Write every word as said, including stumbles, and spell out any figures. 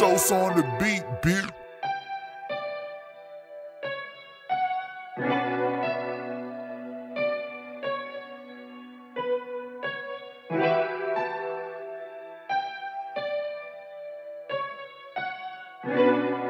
Sauce on the beat, bitch. Thank you.